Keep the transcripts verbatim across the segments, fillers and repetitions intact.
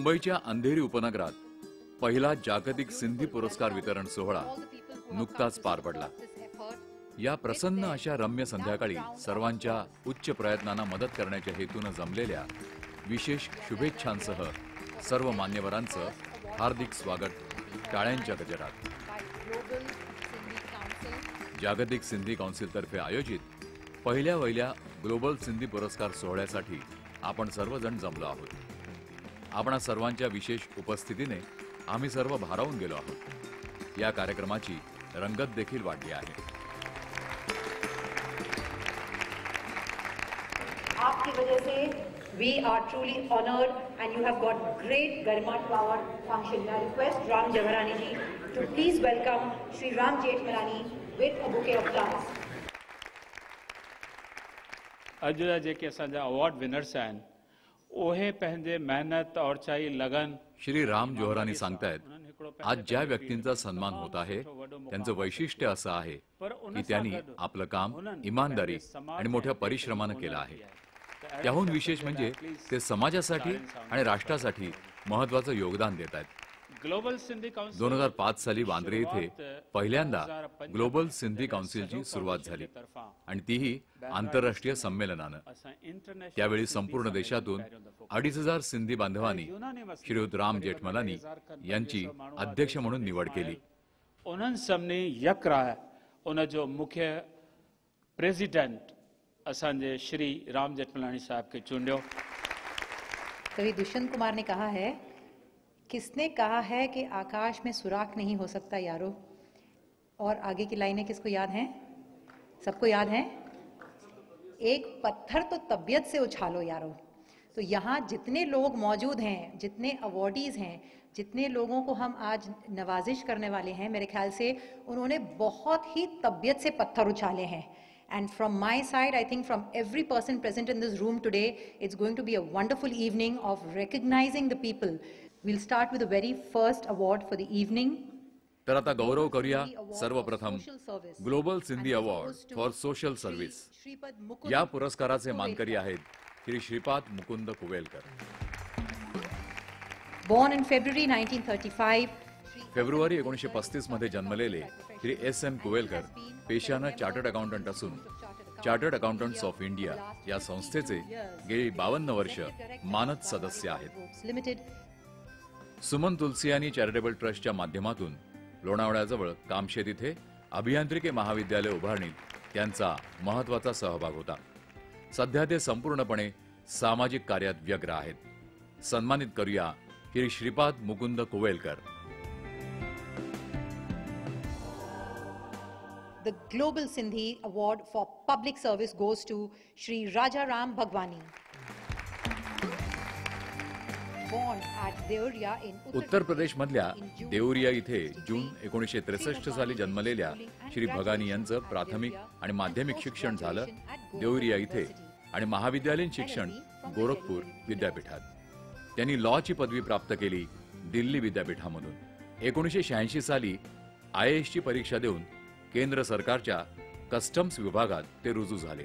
मुंबईच्या अंधेरी उपनगरात पहिला जागतिक सिंधी पुरस्कार वितरण सोहळा नुकताच पार पडला। या प्रसन्न अशा रम्य संध्याकाळी सर्वांच्या उच्च प्रयत्नांना मदत करण्याच्या हेतूने जमलेल्या विशेष शुभेच्छांसह सर्व मान्यवरांचं हार्दिक स्वागत टाळ्यांच्या गजरात। जागतिक सिंधी काउन्सिल तर्फे आयोजित पहिल्या वहिल्या ग्लोबल सिंधी पुरस्कार सोहळ्यासाठी आपण सर्वजण जमलो आहोत। आपणा सर्वांच्या विशेष उपस्थितीने आम्ही सर्व भारावून गेलो आहोत। या कार्यक्रमाची रंगत देखील वाढली आहे। आपकी वजह से we are truly honored and you have got great garima to our function. I request Ram Jethmalani ji to please welcome Shri Ram Jethmalani with a bouquet of flowers. अॼु जेके असांजा अवॉर्ड विनर्स आहिनि उहे पंहिंजे मेहनत और चाही लगन। श्री राम जोहरानी सांगतायत आज ज्या व्यक्तींचा सन्मान होत आहे त्यांचं वैशिष्ट्य असं आहे की त्यांनी आपलं काम इमानदारी आणि मोठ्या परिश्रमाने केलं आहे। त्याहून विशेष म्हणजे ते समाजासाठी आणि राष्ट्रासाठी महत्त्वाचं योगदान देत आहेत। ग्लोबल सिंधी काउन्सिल दोन हजार पाच साली वांद्रे येथे पहिल्यांदा ग्लोबल सिंधी काउन्सिलची सुरुवात झाली आणि तीही आंतरराष्ट्रीय संमेलनानं। त्यावेळी संपूर्ण देशातून अडीच हजार सिंधी बांधवांनी श्रीयुत राम जेठमलानी यांची अध्यक्ष म्हणून निवड केली। उन्हनि सबने यक राह उनजो मुख्य प्रेसिडेंट असांजे श्री राम जेठमलानी साहब के चुनियो। कवि दुष्यंत कुमार ने कहा है, किसने कहा है कि आकाश में सुराख नहीं हो सकता यारो। और आगे की लाइनें किसको याद हैं? सबको याद हैं। एक पत्थर तो तबीयत से उछालो यारो। तो यहाँ जितने लोग मौजूद हैं, जितने अवॉर्डीज़ हैं, जितने लोगों को हम आज नवाजिश करने वाले हैं, मेरे ख्याल से उन्होंने बहुत ही तबीयत से पत्थर उछाले हैं। And from my side, I think from every person present in this room today, it's going to be a wonderful evening of recognizing the people. We'll start with the very first award for the evening. तर आता गौरव करूया सर्वप्रथम global Sindhi award for social service. या पुरस्काराचे मानकरी आहेत Shri Shripad Mukund कुवेलकर। Born in February nineteen thirty-five. February एकोणीसशे पस्तीस मध्ये जन्मलेले श्री एस एम कुवेलकर पेशानं चार्टर्ड अकाउंटंट असून चार्टर्ड अकाउंटंट्स ऑफ इंडिया या संस्थेचे गेली बावन्न वर्ष मानद सदस्य आहेत। सुमन तुलसियानी चॅरिटेबल ट्रस्टच्या माध्यमातून लोणावळ्याजवळ कामशेत इथे अभियांत्रिकी महाविद्यालय उभारणीत त्यांचा महत्त्वाचा सहभाग होता। सध्या ते संपूर्णपणे सामाजिक कार्यात व्यग्र आहेत। सन्मानित करूया Shri Shripad Mukund कुवेलकर। The Global Sindhi Award for Public Service goes to Shri Rajaram Bhagwani. Born at Deoria in Uttar Pradesh madhya Deoria ithe June एकोणीसशे त्रेसष्ट साली जन्मलेल्या श्री भगानी यांचं प्राथमिक आणि माध्यमिक शिक्षण झालं देवरिया इथे आणि महाविद्यालयीन शिक्षण गोरखपूर विद्यापीठात। त्यांनी लॉची पदवी प्राप्त केली दिल्ली विद्यापीठामधून। एकोणीसशे शहाऐंशी साली आय ए एस ची परीक्षा देऊन केंद्र सरकारच्या कस्टम्स विभागात ते रुजू झाले।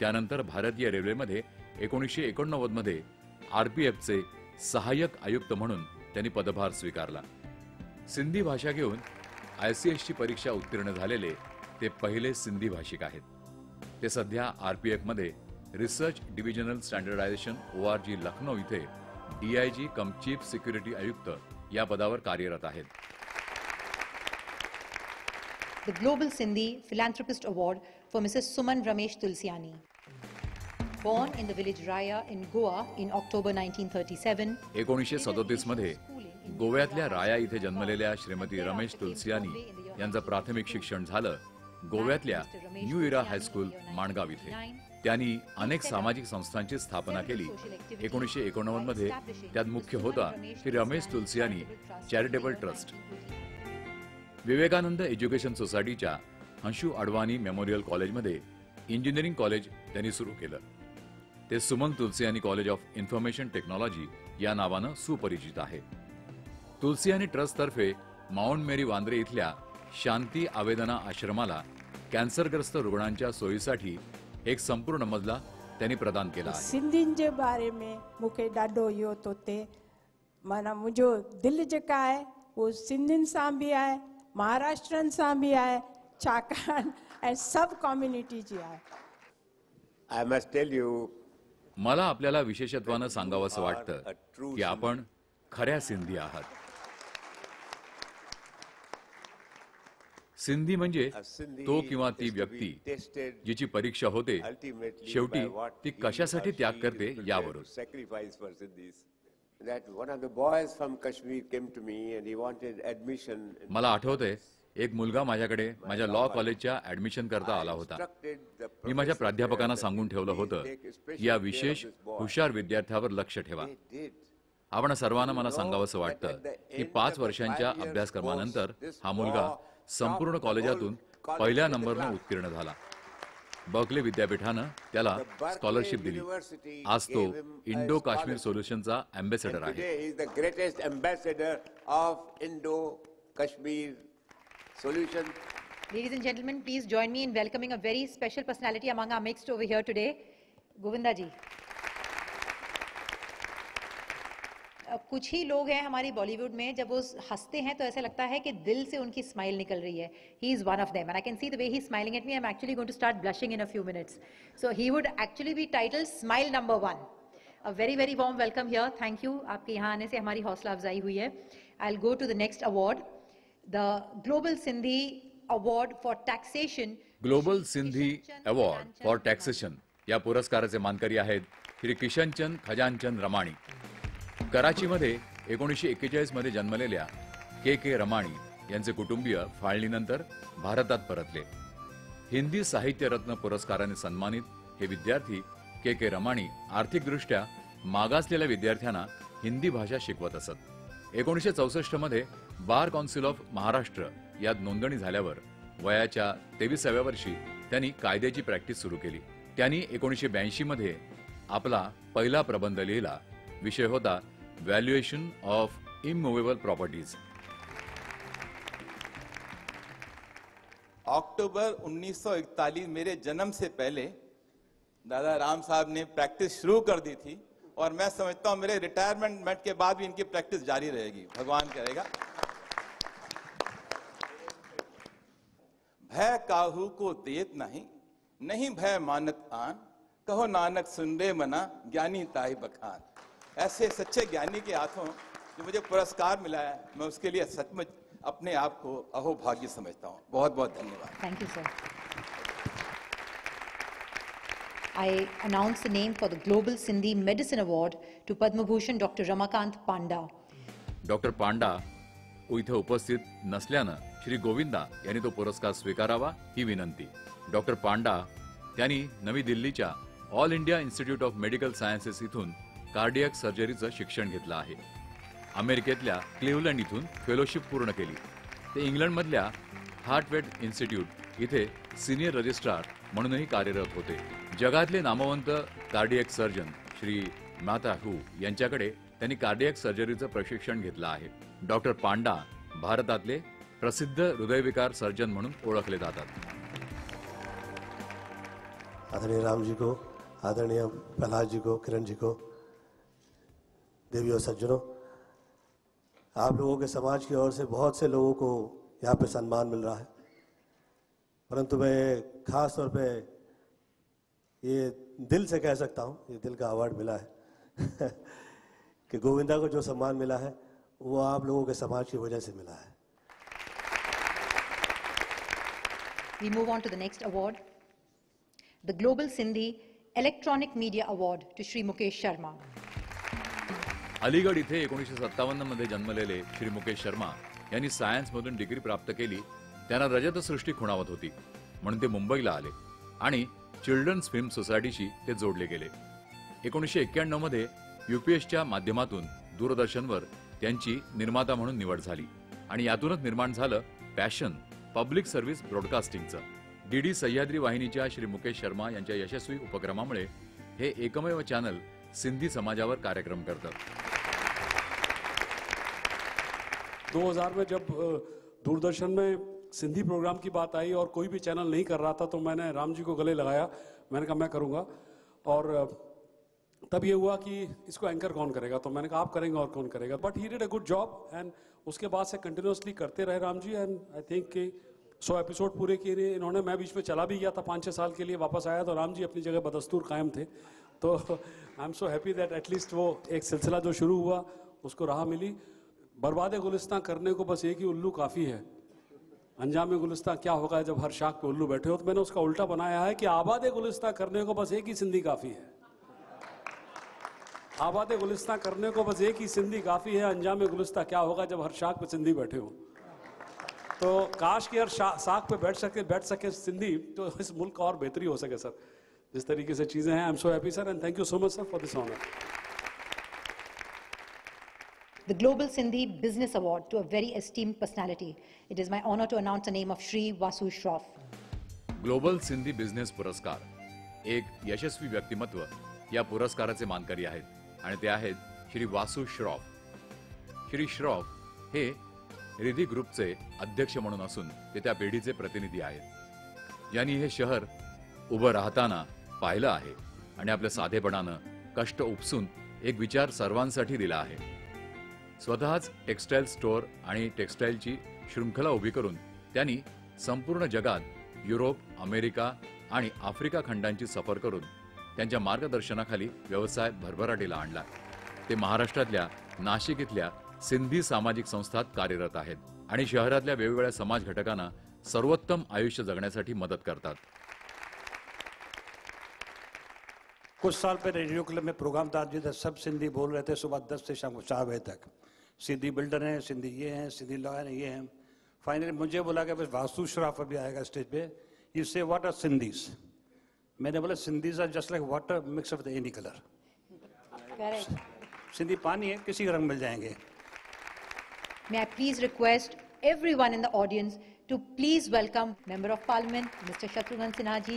त्यानंतर भारतीय रेल्वेमध्ये एकोणीसशे एकोणनव्वद मध्ये आर पी एफचे सहाय्यक आयुक्त म्हणून त्यांनी पदभार स्वीकारला। सिंधी भाषा घेऊन आय सी एसची परीक्षा उत्तीर्ण झालेले ते पहिले सिंधी भाषिक आहेत। ते सध्या आर पी एफमध्ये research divisional standardization O R G Lucknow इथे D I G cum chief security आयुक्त या पदावर कार्यरत आहेत। The Global Sindhi Philanthropist Award for Missus Suman Ramesh Tulsiani. Born in the village Raya in Goa in October nineteen thirty-seven. एकोणीसशे सदतीस मध्ये गोव्यातल्या राया इथे जन्मलेल्या श्रीमती रमेश तुलसियानी यांचं प्राथमिक शिक्षण झालं गोव्यातल्या न्यू इरा हायस्कूल माणगाव इथे। त्यांनी अनेक सामाजिक संस्थांची स्थापना केली। एकोणीसशे एकोणनव्वद मध्ये त्यात मुख्य होता Shri Ramesh Tulsiani charitable trust. Vivekanand education सोसायटीच्या अंशु अडवाणी मेमोरियल कॉलेजमध्ये इंजिनिअरिंग कॉलेज त्यांनी सुरू केलं। ते Suman Tulsiani college of information technology या नावानं सुपरिचित आहे। तुलसियानी ट्रस्टतर्फे माउंट मेरी वांद्रे इथल्या शांती आवेदना आश्रमाला कॅन्सरग्रस्त रुग्णांच्या सोयीसाठी एक संपूर्ण मजला त्यांनी प्रदान केला आहे। सिंधियुनि जे बारे में मूंखे ॾाढो इहो तो ते माना मुझो दिल जेका आहे वो सिंधियुनि सां बि आहे, महाराष्ट्रनि सां बि आहे, छाकाणि ऐं सब कम्युनिटी जी आहे. आई मस्ट टेल यू, मला आपल्याला विशेषत्वाने सांगावंसं वाटतं की आपण खऱ्या सिंधी आहात. सिंधी म्हणजे तो किंवा ती व्यक्ती जिची परीक्षा होते शेवटी ती कशासाठी त्याग करते यावरून. मला आठवतंय एक मुलगा माझ्याकडे माझ्या लॉ कॉलेजच्या ऍडमिशन करता आला होता. मी माझ्या प्राध्यापकांना सांगून ठेवलं होतं की या विशेष हुशार विद्यार्थ्यावर लक्ष ठेवा. आपण सर्वांना मला सांगावंसं वाटतं की पाच वर्षांच्या अभ्यासक्रमानंतर हा मुलगा संपूर्ण कॉलेजातून पहिल्या नंबरनं उत्तीर्ण झाला. बर्कले विद्यापीठानं त्याला स्कॉलरशिप दिली. आज तो इंडो काश्मीर सोल्युशनचा अँबॅसेडर आहे. The greatest ambassador of Indo Kashmir solution. Ladies and gentleman, please join me in welcoming a very special personality among our mixed over here today, Govinda ji. कुछ ही लोग हैं हमारी बॉलीवुड में, जब वो हंसते हैं तो ऐसा लगता है कि दिल से उनकी स्माइल निकल रही है. He is one of them and I can see the way he is smiling at me. I am actually going to start blushing in a few minutes. So he would actually be titled smile number one. A very very warm welcome here. Thank you, आपके यहाँ आने से हमारी हौसला अफजाई हुई है. I will go to the next award, the global Sindhi award for taxation. Global Sindhi award for taxation या पुरस्काराचे मानकरी आहेत श्री किशनचंद खजानचंद रमाणी. कराचीमध्ये एकोणीसशे एक्केचाळीस मध्ये जन्मलेल्या के के रमाणी यांचे कुटुंबीय फाळणीनंतर भारतात परतले. हिंदी साहित्यरत्न पुरस्काराने सन्मानित हे विद्यार्थी के के रमाणी आर्थिकदृष्ट्या मागासलेल्या विद्यार्थ्यांना हिंदी भाषा शिकवत असत. एकोणीसशे चौसष्ट मध्ये बार कौन्सिल ऑफ महाराष्ट्र यात नोंदणी झाल्यावर वयाच्या तेविसाव्या वर्षी त्यांनी कायद्याची प्रॅक्टिस सुरू केली. त्यांनी एकोणीसशे ब्याऐंशी मध्ये आपला पहिला प्रबंध लिहिला. विषय होता व्हॅल्युएशन ऑफ इमूवेबल प्रॉपर्टीज. अक्टूबर उन्नीस सौ इकतालीस मेरे जन्म से पहले दादा राम साहब ने प्रैक्टिस शुरू कर दी थी और मैं समझता हूं मेरे रिटायरमेंट के बाद भी इनकी प्रैक्टिस जारी रहेगी, भगवान करेगा. भय काहू को देत नहीं, नहीं भय मानत आन, कहो नानक सुन रे मना, ज्ञानी ताई बखान. ऐसे सच्चे ज्ञानी के हाथों जो मुझे पुरस्कार मिला है, मैं उसके लिए सचमुच अपने आप को अहोभाग्य समझता हूँ. बहुत बहुत धन्यवाद. Thank you sir. I announce the name for the global Sindhi medicine award to Padma Bhushan doctor Ramakant Panda. Doctor Panda इथे उपस्थित नसल्यानं श्री गोविंदा यांनी तो पुरस्कार स्वीकारावा ही विनंती. डॉक्टर पांडा यांनी नवी दिल्लीच्या all India institute of medical sciences इथून कार्डियक सर्जरीचं शिक्षण घेतलं आहे. अमेरिकेतल्या क्लिव्हलंड इथून फेलोशिप पूर्ण केली. ते इंग्लंडमधल्या हार्ट बीट इन्स्टिट्यूट इथे सिनियर रजिस्ट्रार म्हणूनही कार्यरत होते. जगातले नामवंत कार्डियक सर्जन श्री माता हू यांच्याकडे त्यांनी कार्डियक सर्जरीचं प्रशिक्षण घेतलं आहे. डॉक्टर पांडा भारतातले प्रसिद्ध हृदयविकार सर्जन म्हणून ओळखले जातात. आदरणीय राम जी को, आदरणीय प्रहलाद जी को, किरण जी को, देवी और सज्जनों, आप लोगों के समाज की ओर से बहुत से लोगों को यहाँ पे सम्मान मिल रहा है, परंतु मैं खास तौर पे ये दिल से कह सकता हूँ, ये दिल का अवार्ड मिला है कि गोविंदा को जो सम्मान मिला है वो आप लोगों के समाज की वजह से मिला है. We move on to the next award, the Global Sindhi Electronic Media Award to Shri Mukesh Sharma. Aligarh इथे एकोणीसशे सत्तावन्न मध्ये जन्मलेले श्री मुकेश शर्मा यांनी सायन्समधून डिग्री प्राप्त केली. त्यांना रजतसृष्टी खुणावत होती म्हणून ते मुंबईला आले आणि चिल्ड्रन्स फिल्म सोसायटीशी ते जोडले गेले. एकोणीसशे एक्क्याण्णव मध्ये यूपीएसच्या माध्यमातून दूरदर्शनवर त्यांची निर्माता म्हणून निवड झाली आणि यातूनच निर्माण झालं पॅशन पब्लिक सर्व्हिस ब्रॉडकास्टिंगचं. डी डी सह्याद्री वाहिनीच्या श्री मुकेश शर्मा यांच्या यशस्वी उपक्रमामुळे हे एकमेव चॅनल सिंधी समाजावर कार्यक्रम करतं. दो हज़ार में जब दूरदर्शन में सिंधी प्रोग्राम की बात आई और कोई भी चैनल नहीं कर रहा था तो मैंने राम जी को गले लगाया. मैंने कहा मैं करूँगा और तब ये हुआ कि इसको एंकर कौन करेगा, तो मैंने कहा आप करेंगे और कौन करेगा, but he did a good job and उसके बाद से कंटिन्यूसली करते रहे Ram ji and I think कि सौ एपिसोड पूरे किए इन्होंने। मैं बीच में चला भी गया था पाँच छः साल के लिए, वापस आया तो राम जी अपनी जगह बदस्तूर कायम थे। तो I am so happy that at least वो एक सिलसिला जो शुरू हुआ उसको राह मिली। बर्बाद गुलिस्तां करने को बस एक ही उल्लू काफ़ी है, अंजाम गुलिस्तां क्या होगा जब हर शाख पे उल्लू बैठे हो, तो मैंने उसका उल्टा बनाया है कि आबाद गुलिस्तां करने को बस एक ही सिंधी काफ़ी है, आबाद गुलिस्तां करने को बस एक ही सिंधी काफ़ी है, अंजाम गुलिस्तां क्या होगा जब हर शाख पे सिंधी बैठे हो। तो काश कि हर शाख पे बैठ सके बैठ सके सिंधी, तो इस मुल्क का और बेहतरी हो सके सर, जिस तरीके से चीज़ें हैं। I am so happy sir and thank you so much sir for this honour. The Global Sindhi Business Award to a very esteemed personality. It is my honor to announce the name of Shri Vasu Shroff. Global Sindhi Business पुरस्कार एक यशस्वी व्यक्तिमत्व या पुरस्काराचे मानकरी आहेत आणि ते आहेत श्री वासु श्रॉफ। श्री श्रॉफ हे रेडी ग्रुपचे अध्यक्ष म्हणून असून ते त्या पिढीचे प्रतिनिधी आहेत, यांनी हे शहर उभं राहताना पाहिलं आहे आणि आपल्या साधेपणानं कष्ट उपसून एक विचार सर्वांसाठी दिला आहे। स्वतःच टेक्सटाईल स्टोअर आणि टेक्सटाईलची शृंखला उभी करून त्यांनी संपूर्ण जगात युरोप, अमेरिका आणि आफ्रिका खंडांची सफर करून त्यांच्या मार्गदर्शनाखाली व्यवसाय भरभराटीला आणला। ते महाराष्ट्रातल्या नाशिक इथल्या सिंधी सामाजिक संस्थात कार्यरत आहेत आणि शहरातल्या वेगवेगळ्या समाज घटकांना सर्वोत्तम आयुष्य जगण्यासाठी मदत करतात। कुछ साल पहले रेडियो क्लब में प्रोग्राम था जिधर सब सिंधी बोल रहे थे, सुबह दस से शाम को चार बजे तक, सिंधी बिल्डर हैं, सिंधी ये हैं, सिंधी लॉयर हैं, ये हैं। फाइनली मुझे बोला कि बस वासु श्रॉफ अभी आएगा स्टेज पे, यू से व्हाट आर सिंधीज, मैंने बोला Sindhis are just like water mix of the any colour, Sindhi पानी है किसी रंग मिल जाएंगे। May I please request everyone in the audience to please welcome Member of Parliament Mister Shatrughan Sinha ji.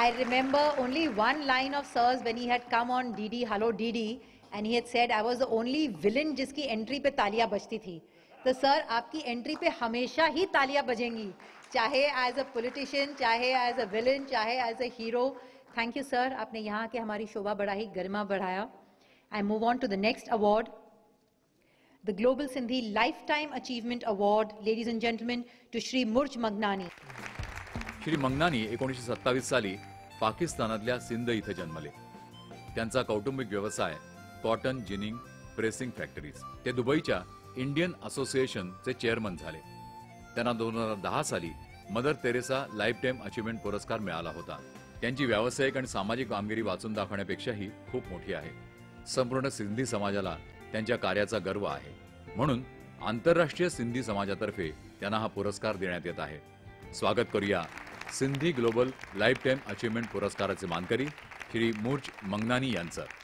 I remember only one line of sirs when he had come on D D Hello D D. And he had said, I was the only villain जिसकी entry पे तालियां बजती थी। तो sir आपकी entry पे हमेशा ही तालियां बजेंगी, चाहे एज अ पॉलिटिशियन, चाहे एज अ विलन, चाहे as a hero. Thank you sir, आपने यहाँ के हमारी शोभा बड़ा ही गरिमा बढ़ाया। I move on to the next award, the global Sindhi life time achievement award, ladies and gentlemen, to Shri Murij Mangnani. Shri Mangnani एकोणीसशे सत्तावीस साली पाकिस्तानातल्या सिंध इथे जन्मले। त्यांचा कौटुंबिक व्यवसाय कॉटन जिनिंग प्रेसिंग फॅक्टरीज। ते दुबईच्या इंडियन असोसिएशनचे चेअरमन झाले। त्यांना दोन हजार दहा साली mother Teresa life time achievement पुरस्कार मिळाला होता। त्यांची व्यावसायिक आणि सामाजिक कामगिरी वाचून दाखवण्यापेक्षाही खूप मोठी आहे। संपूर्ण सिंधी समाजाला त्यांच्या कार्याचा गर्व आहे, म्हणून आंतरराष्ट्रीय सिंधी समाजातर्फे त्यांना हा पुरस्कार देण्यात येत आहे। स्वागत करूया Sindhi global life time achievement पुरस्काराचे मानकरी श्री मुर्ज मंगनानी यांचं।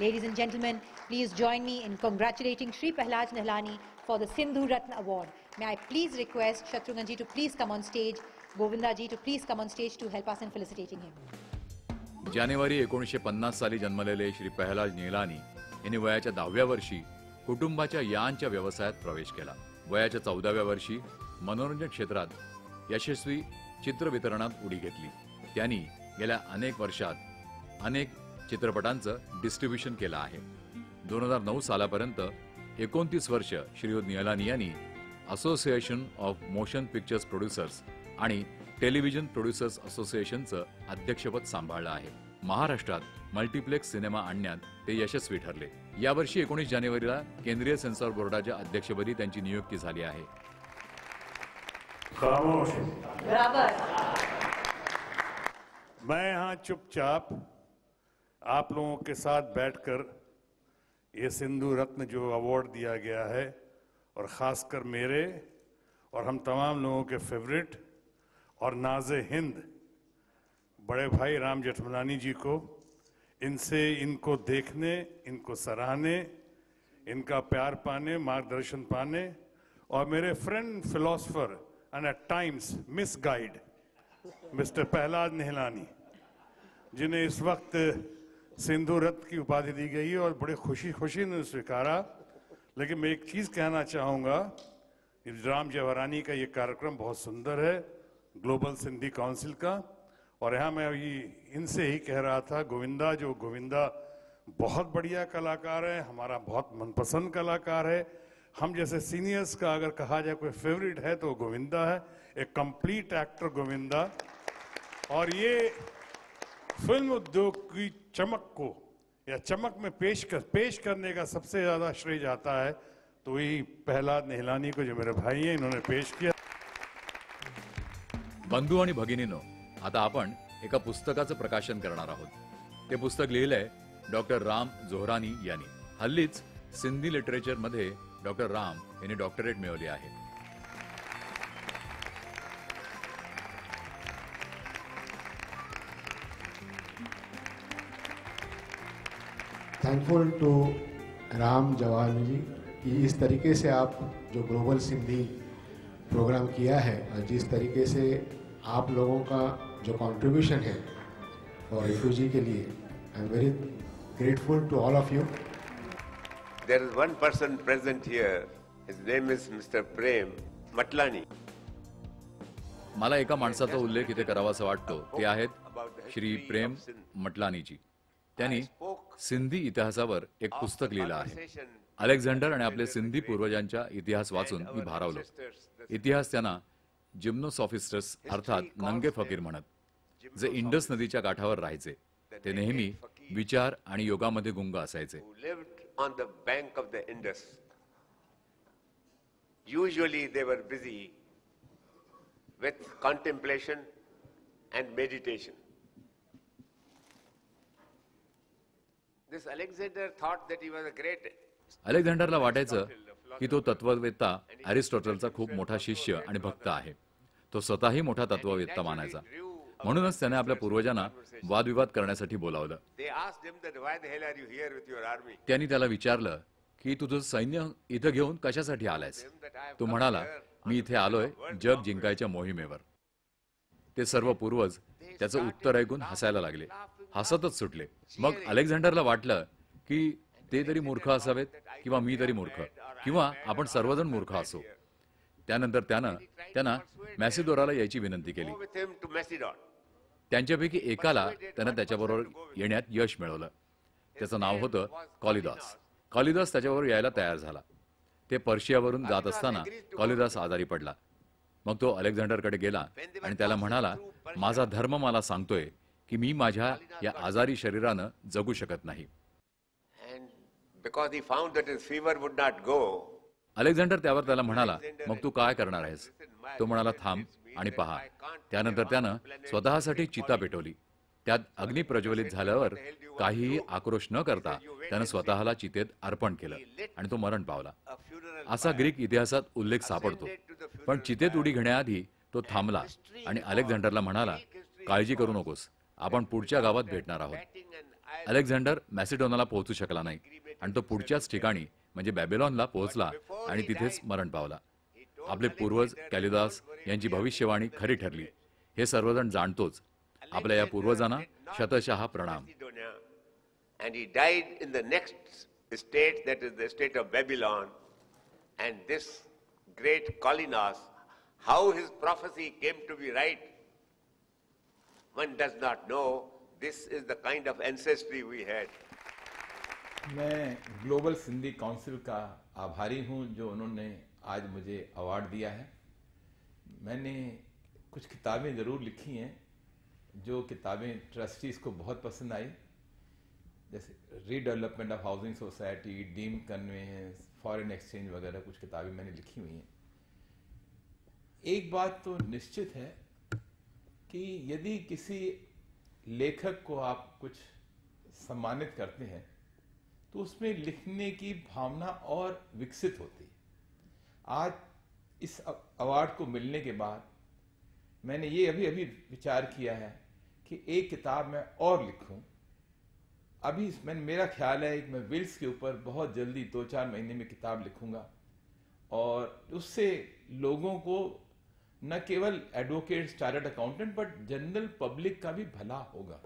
Ladies and gentlemen, please join me in congratulating Shri Pahlaj Nihlani for the Sindhu Ratna Award. May I please request Shatrughan ji to please come on stage, Govinda ji to please come on stage to help us in felicitating him. January एकोणीसशे पन्नास साली जन्मलेले श्री पहलाज निहलानी यांनी वयाच्या दहाव्या वर्षी कुटुंबाच्या यांच्या व्यवसायात प्रवेश केला। वयाच्या चौदाव्या वर्षी मनोरंजन क्षेत्रात यशस्वी चित्र वितरणात उडी घेतली। त्यांनी गेल्या अनेक वर्षात अनेक चित्रपटांचं डिस्ट्रीब्यूशन केलं आहे। दोन हजार नऊ सालापर्यंत एकोणतीस वर्ष श्रीयुत निहलानी यांनी association of motion pictures producers आणि टेलिव्हिजन प्रोड्युसर्स असोसिएशनचं अध्यक्षपद सांभाळलं आहे। महाराष्ट्रात मल्टीप्लेक्स सिनेमा आणण्यात ते यशस्वी ठरले। यावर्षी एकोणीस जानेवारीला केंद्रीय सेन्सॉर बोर्डाच्या अध्यक्षपदी त्यांची नियुक्ती झाली आहे। मैं हा चुपचाप आप लोगों के साथ बैठकर ये सिंधु रत्न जो अवार्ड दिया गया है और ख़ासकर मेरे और हम तमाम लोगों के फेवरेट और नाज़े हिंद बड़े भाई राम जेठमलानी जी को, इनसे इनको देखने, इनको सराहने, इनका प्यार पाने, मार्गदर्शन पाने और मेरे friend philosopher and at times misguide mister Pahlaj Nihalani जिन्हें इस वक्त सिंधु रत्न की उपाधि दी गई है और बड़े खुशी खुशी ने स्वीकारा। लेकिन मैं एक चीज़ कहना चाहूँगा, राम जेठमलानी का ये कार्यक्रम बहुत सुंदर है ग्लोबल सिंधी काउंसिल का और यहाँ मैं ये इनसे ही कह रहा था, गोविंदा जो गोविंदा बहुत बढ़िया कलाकार है, हमारा बहुत मनपसंद कलाकार है। हम जैसे सीनियर्स का अगर कहा जाए कोई फेवरेट है तो गोविंदा है, एक कंप्लीट एक्टर गोविंदा। और ये फिल्म उद्योग की चमक को या चमक में पेश कर पेश करने का सबसे ज़्यादा श्रेय जाता है तो यही पहलाज निहलानी को, जो मेरे भाई हैं, इन्होंने पेश किया। बंधू आणि भगिनींनो, आता आपण एका पुस्तकाचं प्रकाशन करणार आहोत। ते पुस्तक लिहिलंय डॉक्टर राम जोहरानी यांनी। हल्लीच सिंधी लिटरेचर मध्ये डॉक्टर राम यांनी डॉक्टरेट मिळवली आहे। थैंकफुल टू राम जवानी जी कि इस तरीके से आप जो ग्लोबल सिंधी प्रोग्राम किया है और जिस तरीके से आप लोगों का जो कंट्रीब्यूशन है और रिफ्यूजी के लिए, I am very grateful to all of you. There is one person present here, his name is mister Prem Matlani. मला एका माणसाचा उल्लेख इथे करावासा वाटतो, ते आहेत श्री प्रेम मटलानी जी। त्यांनी सिंधी इतिहासावर एक पुस्तक लिहिलं आहे। अलेक्झांडर आणि आपले सिंधी पूर्वजांचा इतिहास वाचून मी भारावलो। इतिहास त्यांना जिम्नोसॉफिस्टस अर्थात नंगे फकीर म्हणत, जे इंडस नदीच्या काठावर राहायचे। ते नेहमी विचार आणि योगामध्ये गुंग असायचे। Usually they were busy with contemplation and meditation. This Alexander thought that he was a great. अलेक्झांडरला वाटायचं की तो तत्ववेत्ता एरिस्टॉटलचा खूप मोठा शिष्य आणि भक्त आहे। तो स्वतःही मोठा तत्ववेत्ता मानायचा, म्हणूनच त्याने आपल्या पूर्वजांना वादविवाद करण्यासाठी बोलावलं। त्यांनी त्याला विचारलं की तुझं सैन्य इथं घेऊन कशासाठी आलायस? तो म्हणाला, मी इथे आलोय जग जिंकायच्या मोहिमेवर। ते सर्व पूर्वज त्याचं उत्तर ऐकून हसायला लागले, हसतच सुटले। मग अलेक्झांडरला वाटलं की ते तरी मूर्ख असावेत किंवा मी तरी मूर्ख किंवा आपण सर्वजण मूर्ख असो। त्यानंतर त्यानं त्यांना मॅसिडोराला यायची विनंती केली। त्यांच्यापैकी एकाला त्यानं त्याच्याबरोबर येण्यात यश मिळवलं। त्याचं नाव होतं कॉलिदास। कॉलिदास त्याच्याबरोबर यायला तयार झाला। ते पर्शियावरून जात असताना कॉलिदास आजारी पडला। मग तो अलेक्झांडरकडे गेला आणि त्याला म्हणाला, माझा धर्म मला सांगतोय की मी माझ्या या आजारी शरीरानं जगू शकत नाही। Because he found that his fever would not go. Alexander त्यावर त्याला म्हणाला, मग तू काय करणार आहेस? तो म्हणाला, थांब आणि पहा। त्यानंतर त्यानं स्वतःसाठी चिता पेटवली। त्यात अग्नी प्रज्वलित झाल्यावर काहीही आक्रोश न करता त्यानं स्वतःला चितेत अर्पण केलं आणि तो मरण पावला। असा ग्रीक इतिहासात उल्लेख सापडतो। पण चितेत उडी घेण्याआधी तो थांबला आणि अलेक्झांडरला म्हणाला, काळजी करू नकोस, आपण पुढच्या गावात भेटणार आहोत। अलेक्झांडर मॅसिडोनाला पोहोचू शकला नाही आणि तो पुढच्याच ठिकाणी म्हणजे बॅबिलॉनला पोहोचला आणि तिथेच मरण पावला। आपले पूर्वज कालिदास यांची भविष्यवाणी खरी ठरली हे सर्वजण जाणतोच। आपल्या या पूर्वजांना शतशः प्रणाम। And he died in the next state, that is the state of Babylon. And this great Kalinas, how his prophecy came to be right, one does not know. This is the kind of ancestry we had. मैं global Sindhi council का आभारी हूं जो उन्होंने आज मुझे award दिया है। मैंने कुछ किताबें ज़रूर लिखी हैं, जो किताबें ट्रस्टीज़ को बहुत पसंद आई, जैसे redevelopment of housing society, deem conveyance, foreign exchange वगैरह कुछ किताबें मैंने लिखी हुई हैं। एक बात तो निश्चित है कि यदि किसी लेखक को आप कुछ सम्मानित करते हैं तो उसमें लिखने की भावना और विकसित होती है। आज इस अवार्ड को मिलने के बाद मैंने ये अभी अभी विचार किया है कि एक किताब मैं और लिखूं। अभी इसमें मेरा ख्याल है कि मैं विल्स के ऊपर बहुत जल्दी दो चार महीने में किताब लिखूंगा और उससे लोगों को न केवल advocate, chartered accountant, but general public का भी भला होगा।